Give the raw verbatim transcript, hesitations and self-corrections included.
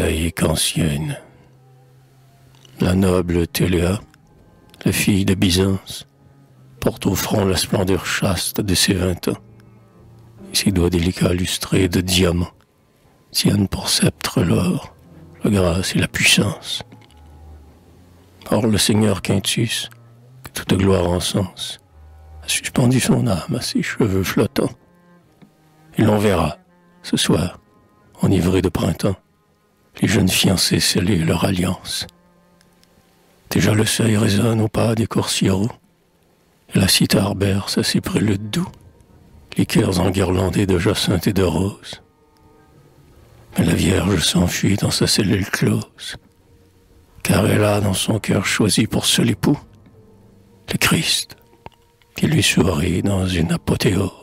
mosaïque ancienne. La noble Téléa, la fille de Byzance, porte au front la splendeur chaste de ses vingt ans, et ses doigts délicats lustrés de diamants tiennent pour sceptre l'or, la grâce et la puissance. Or le seigneur Quintus, que toute gloire encense, a suspendu son âme à ses cheveux flottants, et l'on verra, ce soir, enivrés de printemps, les jeunes fiancés sceller leur alliance. Déjà le seuil résonne au pas des coursiers, et la cithare berce à ses préludes doux, les cœurs enguirlandés de jacinthe et de rose. Mais la Vierge s'enfuit dans sa cellule close, car elle a dans son cœur choisi pour seul époux le Christ, qui lui sourit dans une apothéose.